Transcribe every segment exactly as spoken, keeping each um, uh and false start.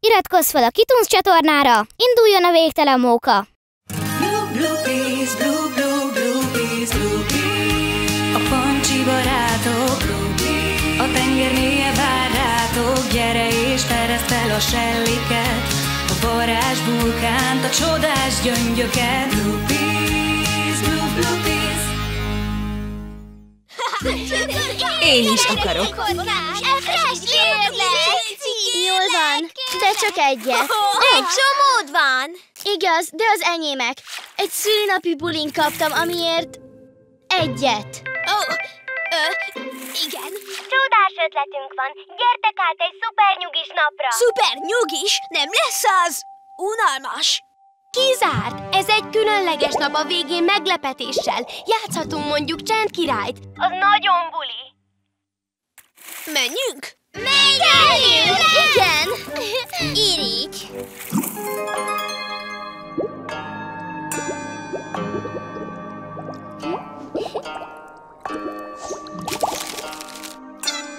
Iratkozz fel a Kitunes csatornára, induljon a végtelen móka! Blue, Bloopies, blue, blue, Bloopies, Bloopies. A pancsi barátok, Bloopies. A tenger mélye vár rátok, gyere és terezd fel a selliket, a varázs vulkánt, a csodás gyöngyöket, Bloopies, blue, Bloopies. Én is akarok! Jól van, de csak egyet. Egy csomód van! Igaz, de az enyémek. Egy szülinapi bulin kaptam, amiért egyet. Ó, igen. Csodás ötletünk van. Gyertek át egy szuper nyugis napra. Szuper nyugis? Nem lesz az unalmas. Kizárt! Ez egy különleges nap, a végén meglepetéssel. Játszhatunk mondjuk Csendkirályt. Az nagyon buli. Menjünk? Még eljön! Igen! Irigy!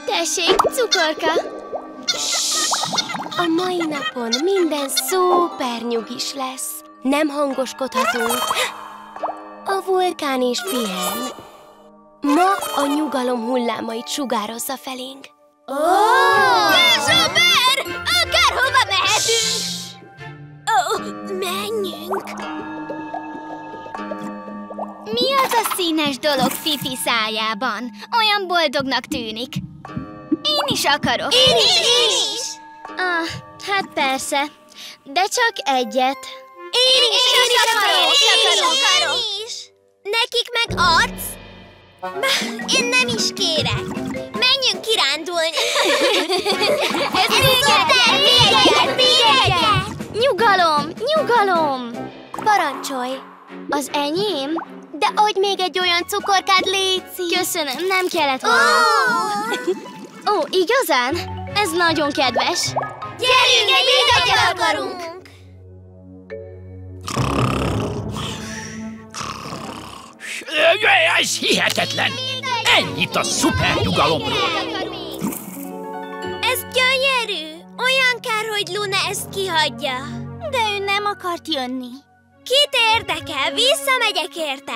Tessék, cukorka! A mai napon minden szuper nyugis lesz. Nem hangoskodhatunk. A vulkán is pihen. Ma a nyugalom hullámait sugározza felénk. Ó! De szuper! Akárhova mehetünk! Ó, menjünk! Mi az a színes dolog Fifi szájában? Olyan boldognak tűnik. Én is akarok. Én is, én is! Ah, hát persze, de csak egyet. Én is, én is akarok! Én akarok! Nekik meg arc? Én nem is kérek. Menjünk kirándulni! Ez szuper! Még egyet! Még egyet! Nyugalom! Nyugalom! Parancsolj! Az enyém? De adj még egy olyan cukorkát, léci! Köszönöm, nem kellett volna. Ó, oh, igazán? Ez nagyon kedves. Gyerünk, még egyet akarunk! Ez hihetetlen! Ennyit a szuper nyugalomról! Ez gyönyörű! Olyan kár, hogy Luna ezt kihagyja. De ő nem akart jönni. Kit érdekel? Visszamegyek érte!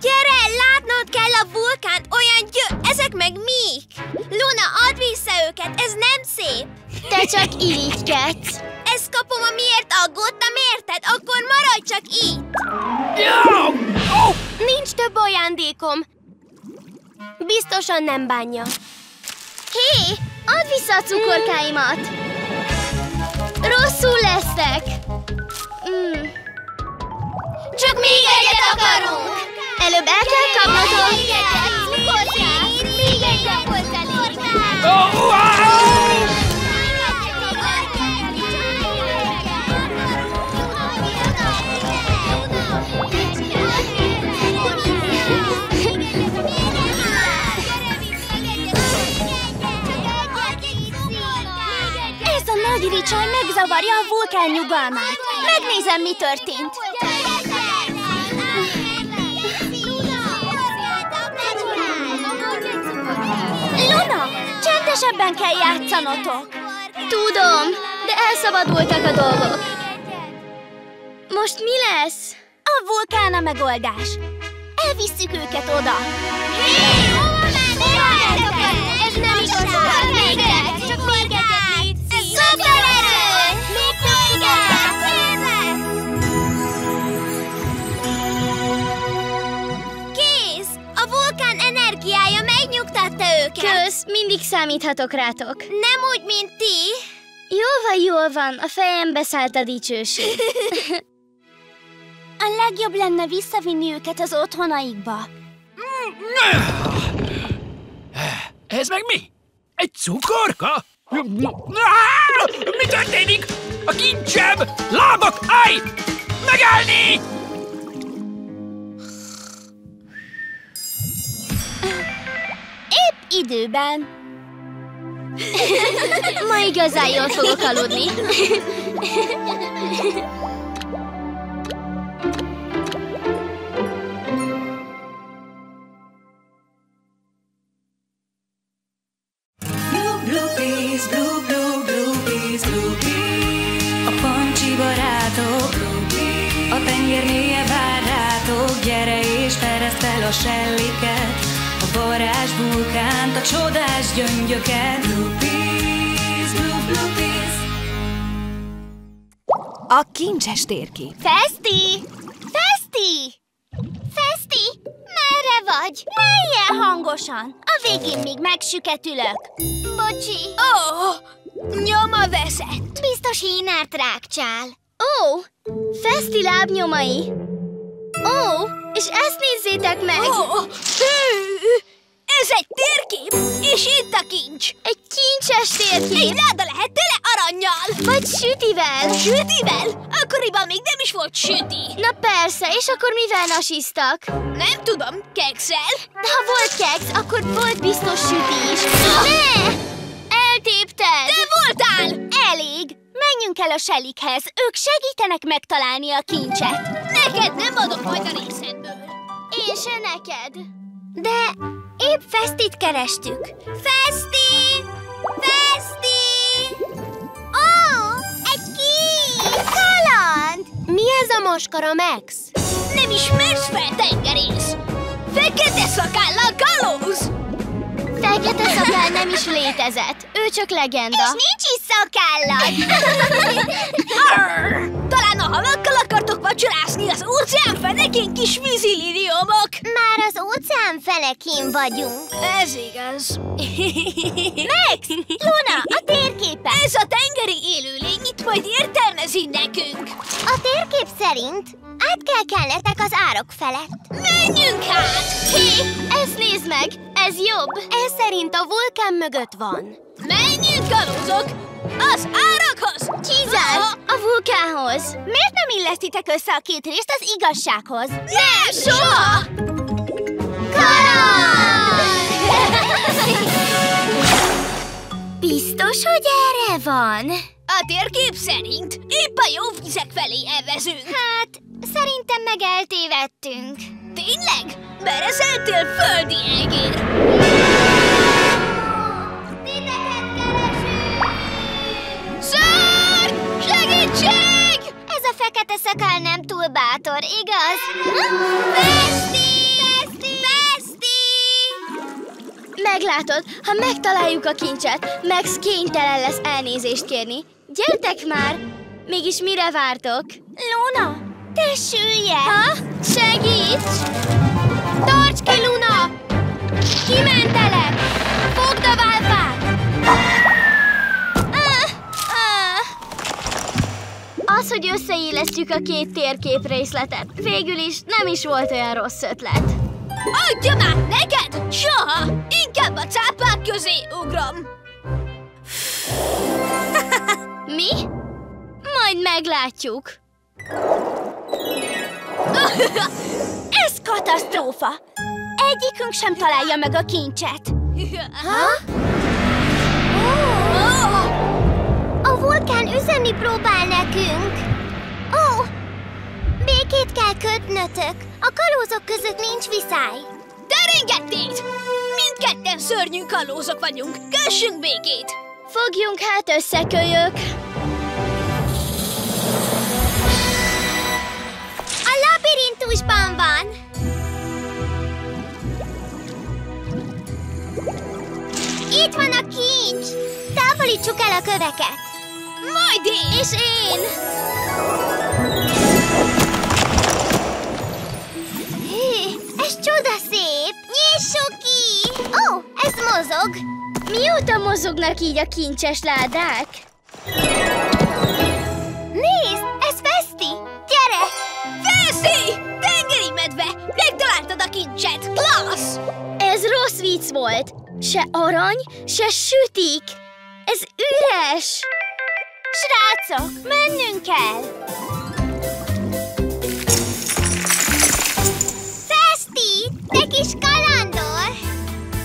Gyere, látnod kell a vulkánt, olyan gyö... Ezek meg mik? Luna, add vissza őket, ez nem szép! Te csak irigykedsz! Ezt kapom, amiért aggódtam, érted? Akkor maradj csak itt! Nincs több ajándékom. Biztosan nem bánja. Hé, add vissza a cukorkáimat! Rosszul leszek! Mm. Csak még egyet akarunk! Előbb el kell kapnod! Még egyet! Még egyet! Cukorkát! Ez a nagy ricsaj megzavarja a vulkán nyugalmát. Megnézem, mi történt. Luna, csendesebben kell játszanotok. Tudom, de elszabadultak a dolgok. Most mi lesz? A vulkán a megoldás. Elvisszük őket oda. Hé, hey, hova mentek? Ez nem is az a végre. Csak még egyet, légy szíves. Ez szuper erő! Még több kérlek! Kész! A vulkán energiája megnyugtatta őket. Kösz, mindig számíthatok rátok. Nem úgy, mint ti. Jól van, jól van. A fejembe szállt a dicsőség. A legjobb lenne visszavinni őket az otthonaikba. Ez meg mi? Egy cukorka? Mi történik? A kincsem! Lábak! Állj! Megállni! Épp időben. Ma igazán jól fogok aludni. a selliket, a varázs vulkánt, a csodás gyöngyöket. Bloopies, bloop, bloopies. A kincses térkép. Feszti! Feszti! Feszti! Merre vagy? Ne ilyen hangosan! A végén még megsüketülök. Bocsi! Ó! Nyoma veszett! Biztos hínert rákcsál. Ó! Feszti lábnyomai! Ó! És ezt nézzétek meg! Ó! Ez egy térkép! És itt a kincs! Egy kincses térkép! Egy láda lehet tele arannyal! Vagy sütivel! Sütivel? Akkoriban még nem is volt süti! Na persze, és akkor mivel nasiztak? Nem tudom, kekszel? De ha volt keksz, akkor volt biztos süti is! Ne! Eltépted! Te voltál! Elég! Menjünk el a selikhez, ők segítenek megtalálni a kincset! Neked nem adok majd a részedből! Én se neked! De épp Festit kerestük! Feszti! Feszti! Ó, egy kincs! Kaland! Mi ez a moskara, Max? Nem ismersz fel, tengerész! Fekete szakállal kalóz! Fekete szakáll nem is létezett, ő csak legenda. És nincs is szakállad! Talán a havakkal akartok vacsorászni az óceán fenekén, kis vízilíriumok! Már az óceán fenekén vagyunk. Ez igaz. Max! Luna, a térképen! Ez a tengeri élőlény itt majd értelmezi nekünk. A térkép szerint át kell kelletek az árok felett. Menjünk át! Hé, ezt nézd meg! Ez jobb! Ez szerint a vulkán mögött van. Menjünk, kalózok! Az árakhoz! Csizás! A vulkánhoz! Miért nem illesztitek össze a két részt az igazsághoz? Nem, soha! Kaland! Biztos, hogy erre van? A térkép szerint épp a jó vizek felé elvezünk. Hát, szerintem meg eltévedtünk. Tényleg? Bereszeltél földi egér! Titeket keresünk! Szörny! Segítség! Ez a fekete szakáll nem túl bátor, igaz? Feszti! Feszti! Feszti! Meglátod, ha megtaláljuk a kincset, Max kénytelen lesz elnézést kérni. Gyertek már! Mégis mire vártok? Luna, te süllyedj! Ha? Segíts! Tarts ki, Luna! Kimentelek! Fogd a válpát! Ah, ah. Az, hogy összeillesztjük a két térkép részletet, végül is nem is volt olyan rossz ötlet. Adja már neked! Soha! Inkább a cápák közé ugrom! Mi? Majd meglátjuk. Ez katasztrófa! Egyikünk sem találja meg a kincset. Ha? Oh. A vulkán üzenni próbál nekünk. Ó, oh. Békét kell kötnötök. A kalózok között nincs viszály. Deringettét! Mindketten szörnyű kalózok vagyunk. Kössünk békét! Fogjunk hát össze, kölyök. A labirintusban van. Itt van a kincs! Távolítsuk el a köveket! Majd én! És én! Hű, ez csodaszép! Nyissuk ki! Ó, ez mozog! Mióta mozognak így a kincses ládák? Nézd, ez Feszti! Gyere! Feszti! Tengeri medve! Megtaláltad a kincset! Klassz! Ez rossz vicc volt! Se arany, se sütik! Ez üres! Srácok, mennünk kell! Feszti, te kis kalandor!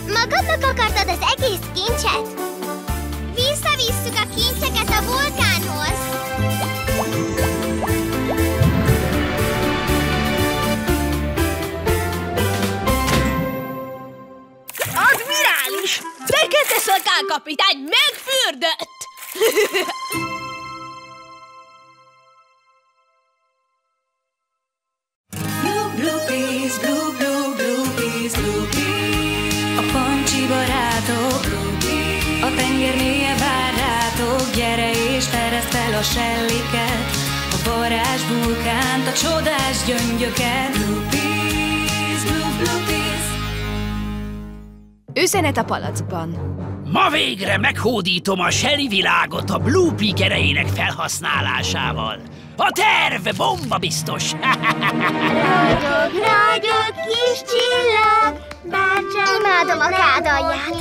Magadnak akartad az egész kincset? Visszavisszük a kincseket a vulkánhoz! Fekete szakáll kapitány megfürdött! Blue, blue, please, blue, blue, blue. barátok, a tenger mélye vár rátok, gyere és terezd fel a selliket, a varázs vulkánt, a csodás gyöngyöket. Bloopies, Bloopies. Üzenet a palackban. Ma végre meghódítom a Shelly világot a Bloopie erejének felhasználásával. A terv bomba biztos! Boldog, ragyog kis csillag, bárcsak imádom a kád alját.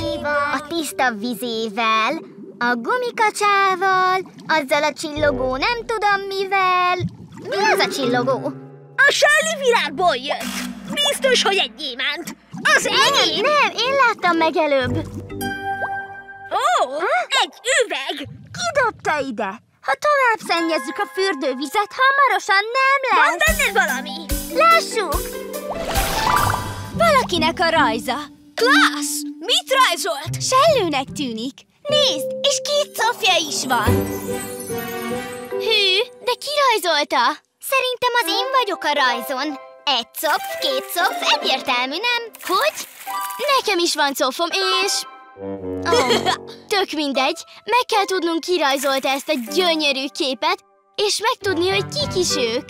A tiszta vizével, a gumikacsával, azzal a csillogó nem tudom mivel. Mi az a csillogó? A Shelly világból jött. Biztos, hogy egy gyémánt. Az enyém! Nem, én láttam meg előbb. Ó, oh, egy üveg! Ki dobta ide? Ha tovább szennyezzük a fürdővizet, hamarosan nem lesz! Van benne valami! Lássuk! Valakinek a rajza! Klassz! Mit rajzolt? Sellőnek tűnik! Nézd, és két cofja is van! Hű, de ki rajzolta? Szerintem az én vagyok a rajzon! Egy copf, két copf, egyértelmű, nem? Hogy? Nekem is van cofom, és... Oh, tök mindegy, meg kell tudnunk, ki rajzolta ezt a gyönyörű képet, és megtudni, hogy kik is ők.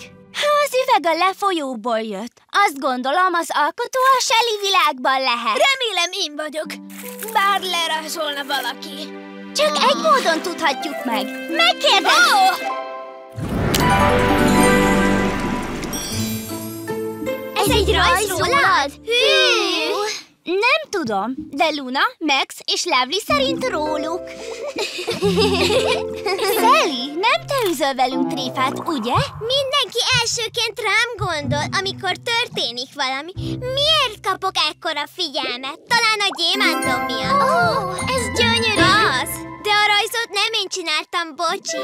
Az üveg a lefolyóból jött. Azt gondolom, az alkotó a Shelly világban lehet. Remélem én vagyok, bár lerajzolna valaki. Csak oh. egy módon tudhatjuk meg. Megkérdez! Oh. Ez, Ez egy rajzrólad? Hű! Nem tudom, de Luna, Max és Lovely szerint róluk. Sally, nem te üzöl velünk tréfát, ugye? Mindenki elsőként rám gondol, amikor történik valami. Miért kapok ekkora figyelmet? Talán a gyémántom miatt. Ó, oh, ez gyönyörű. Az, de a rajzot nem én csináltam, bocsi.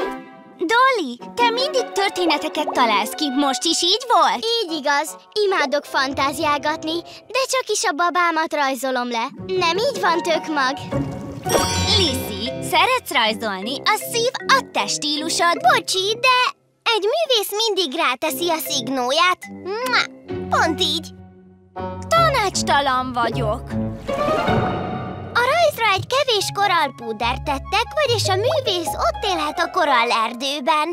Dolly, te mindig történeteket találsz ki, most is így volt? Így igaz, imádok fantáziálgatni, de csak is a babámat rajzolom le. Nem így van, tök mag? Lizzy, szeretsz rajzolni, a szív a te stílusod. Bocsi, de egy művész mindig ráteszi a szignóját. Pont így. Tanácstalan vagyok. A rajzra egy kevés korallpúdert tettek, vagyis a művész ott élhet a korallerdőben.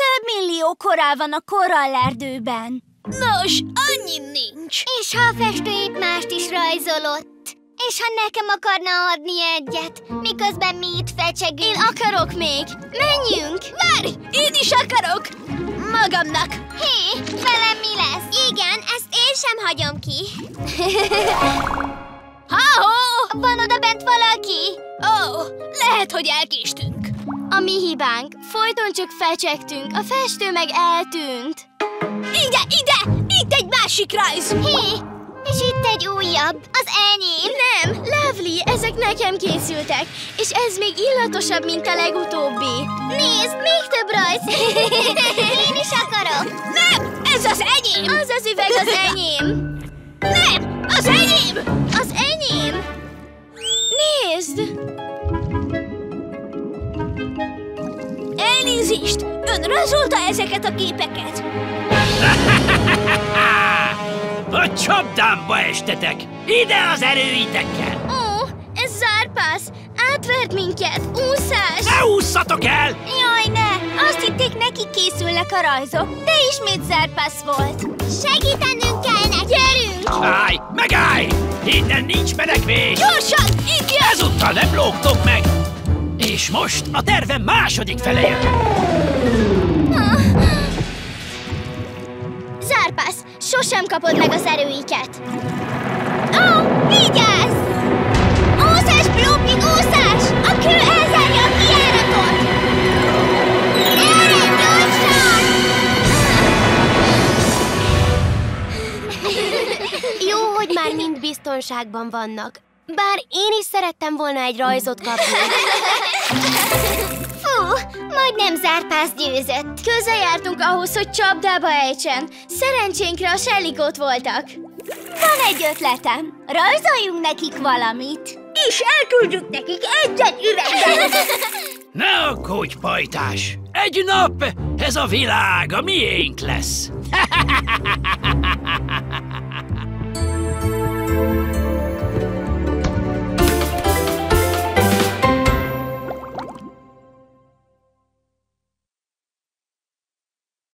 Több millió korall van a korallerdőben. Nos, annyi nincs. És ha a festő épp mást is rajzolott? És ha nekem akarna adni egyet, miközben mi itt fecsegünk? Én akarok még. Menjünk! Várj! Én is akarok! Magamnak. Hé, velem mi lesz? Igen, ezt én sem hagyom ki. Ha-ho! Van oda bent valaki? Ó, oh, lehet, hogy elkéstünk. A mi hibánk. Folyton csak fecsegtünk, a festő meg eltűnt. Ide, ide! Itt egy másik rajz! Hé! És itt egy újabb. Az enyém. Nem, Lovely, ezek nekem készültek. És ez még illatosabb, mint a legutóbbi. Nézd, még több rajz. Én is akarok. Nem, ez az enyém. Az az üveg az enyém. Nem, az enyém. Az enyém! Nézd! Elnézést! Ön rajzolta ezeket a képeket? A csapdámba estetek! Ide az erőitekkel! Ó, ez zárpász! Átvert minket! Úszás! Ne ússzatok el! Jaj, ne! Azt hitték, neki készülnek a rajzok, de ismét zárpász volt! Segítenünk kell neki! Gyerünk! Állj! Megállj! Innen nincs menekvés! Gyorsan! Itt jön! Ezúttal nem lógtok meg! És most a tervem második fele jön! Zárpász! Sosem kapod meg az erőiket! Ó! Oh, vigyázz! Úszás, Bloopi, úszás! A kő elzárja a kijáratot! Erre, gyorsan! Jó, hogy már mind biztonságban vannak. Bár én is szerettem volna egy rajzot kapni. Fú, majdnem zárpász győzött. Közel jártunk ahhoz, hogy csapdába ejtsen. Szerencsénkre a Shellyk ott voltak. Van egy ötletem. Rajzoljunk nekik valamit. És elküldjük nekik egy-egy üveget. Ne aggódj, pajtás. Egy nap ez a világ a miénk lesz.